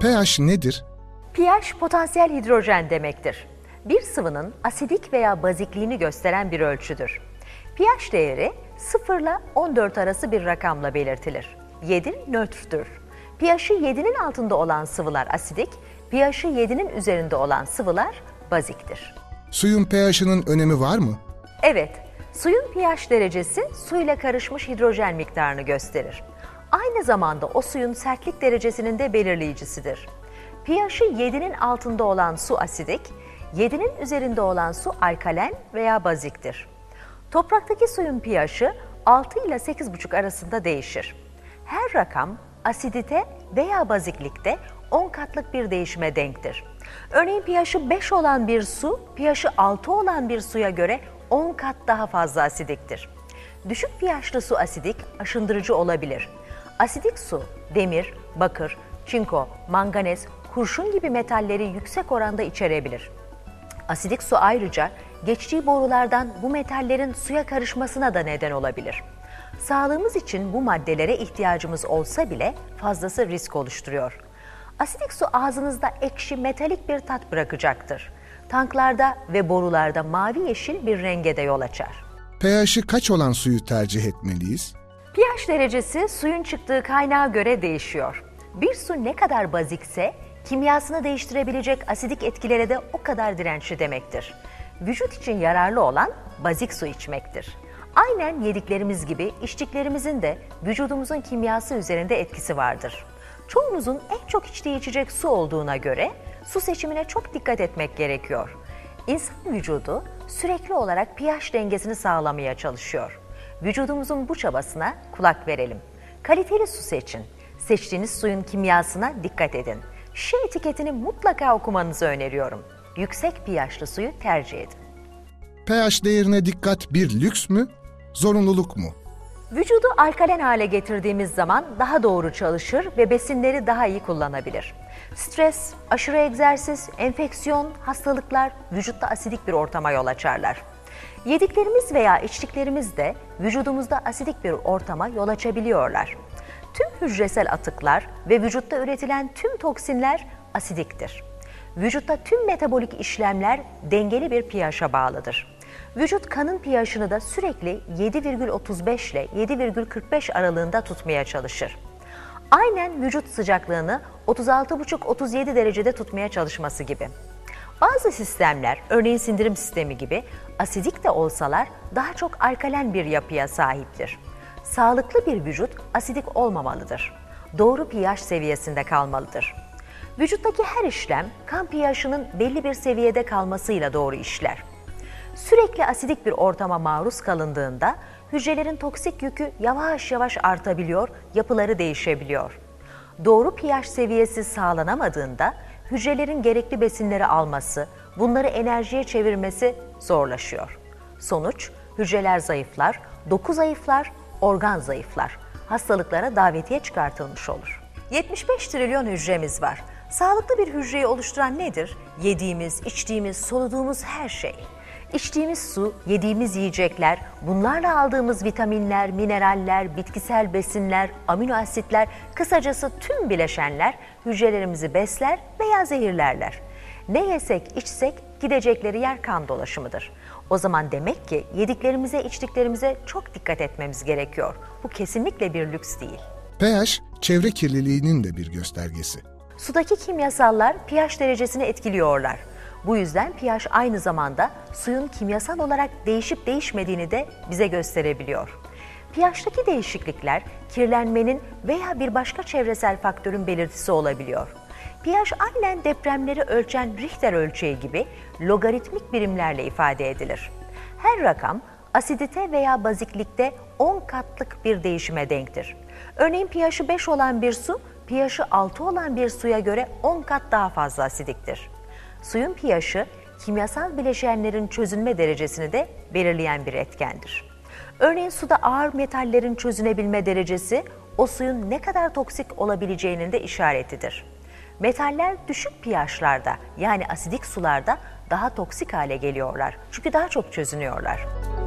pH nedir? pH potansiyel hidrojen demektir. Bir sıvının asidik veya bazikliğini gösteren bir ölçüdür. pH değeri 0 ile 14 arası bir rakamla belirtilir. 7 nötrdür. pH'i 7'nin altında olan sıvılar asidik, pH'i 7'nin üzerinde olan sıvılar baziktir. Suyun pH'inin önemi var mı? Evet, suyun pH derecesi suyla karışmış hidrojen miktarını gösterir. Aynı zamanda o suyun sertlik derecesinin de belirleyicisidir. pH'i 7'nin altında olan su asidik, 7'nin üzerinde olan su alkalen veya baziktir. Topraktaki suyun pH'i 6 ile 8,5 arasında değişir. Her rakam asidite veya baziklikte 10 katlık bir değişime denktir. Örneğin pH'i 5 olan bir su, pH'i 6 olan bir suya göre 10 kat daha fazla asidiktir. Düşük pH'li su asidik, aşındırıcı olabilir. Asidik su, demir, bakır, çinko, manganez, kurşun gibi metalleri yüksek oranda içerebilir. Asidik su ayrıca geçtiği borulardan bu metallerin suya karışmasına da neden olabilir. Sağlığımız için bu maddelere ihtiyacımız olsa bile fazlası risk oluşturuyor. Asidik su ağzınızda ekşi, metalik bir tat bırakacaktır. Tanklarda ve borularda mavi-yeşil bir renge de yol açar. pH'i kaç olan suyu tercih etmeliyiz? pH derecesi suyun çıktığı kaynağa göre değişiyor. Bir su ne kadar bazikse kimyasını değiştirebilecek asidik etkilere de o kadar dirençli demektir. Vücut için yararlı olan bazik su içmektir. Aynen yediklerimiz gibi içtiklerimizin de vücudumuzun kimyası üzerinde etkisi vardır. Çoğumuzun en çok içtiği içecek su olduğuna göre su seçimine çok dikkat etmek gerekiyor. İnsan vücudu sürekli olarak pH dengesini sağlamaya çalışıyor. Vücudumuzun bu çabasına kulak verelim. Kaliteli su seçin. Seçtiğiniz suyun kimyasına dikkat edin. Şişe etiketini mutlaka okumanızı öneriyorum. Yüksek pH'li suyu tercih edin. pH değerine dikkat bir lüks mü, zorunluluk mu? Vücudu alkalen hale getirdiğimiz zaman daha doğru çalışır ve besinleri daha iyi kullanabilir. Stres, aşırı egzersiz, enfeksiyon, hastalıklar vücutta asidik bir ortama yol açarlar. Yediklerimiz veya içtiklerimiz de vücudumuzda asidik bir ortama yol açabiliyorlar. Tüm hücresel atıklar ve vücutta üretilen tüm toksinler asidiktir. Vücutta tüm metabolik işlemler dengeli bir pH'a bağlıdır. Vücut kanın pH'ını da sürekli 7,35 ile 7,45 aralığında tutmaya çalışır. Aynen vücut sıcaklığını 36,5-37 derecede tutmaya çalışması gibi. Bazı sistemler, örneğin sindirim sistemi gibi, asidik de olsalar daha çok alkalen bir yapıya sahiptir. Sağlıklı bir vücut asidik olmamalıdır. Doğru pH seviyesinde kalmalıdır. Vücuttaki her işlem kan pH'ının belli bir seviyede kalmasıyla doğru işler. Sürekli asidik bir ortama maruz kalındığında hücrelerin toksik yükü yavaş yavaş artabiliyor, yapıları değişebiliyor. Doğru pH seviyesi sağlanamadığında hücrelerin gerekli besinleri alması, bunları enerjiye çevirmesi zorlaşıyor. Sonuç, hücreler zayıflar, doku zayıflar, organ zayıflar. Hastalıklara davetiye çıkartılmış olur. 75 trilyon hücremiz var. Sağlıklı bir hücreyi oluşturan nedir? Yediğimiz, içtiğimiz, soluduğumuz her şey. İçtiğimiz su, yediğimiz yiyecekler, bunlarla aldığımız vitaminler, mineraller, bitkisel besinler, amino asitler, kısacası tüm bileşenler hücrelerimizi besler veya zehirlerler. Ne yesek, içsek gidecekleri yer kan dolaşımıdır. O zaman demek ki yediklerimize, içtiklerimize çok dikkat etmemiz gerekiyor. Bu kesinlikle bir lüks değil. pH, çevre kirliliğinin de bir göstergesi. Sudaki kimyasallar pH derecesini etkiliyorlar. Bu yüzden pH aynı zamanda suyun kimyasal olarak değişip değişmediğini de bize gösterebiliyor. pH'taki değişiklikler kirlenmenin veya bir başka çevresel faktörün belirtisi olabiliyor. pH aynen depremleri ölçen Richter ölçeği gibi logaritmik birimlerle ifade edilir. Her rakam asidite veya baziklikte 10 katlık bir değişime denktir. Örneğin pH'i 5 olan bir su, pH'i 6 olan bir suya göre 10 kat daha fazla asidiktir. Suyun pH'i, kimyasal bileşenlerin çözünme derecesini de belirleyen bir etkendir. Örneğin suda ağır metallerin çözünebilme derecesi, o suyun ne kadar toksik olabileceğinin de işaretidir. Metaller düşük pH'larda, yani asidik sularda daha toksik hale geliyorlar çünkü daha çok çözünüyorlar.